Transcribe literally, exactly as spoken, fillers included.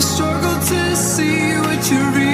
I struggle to see what you read.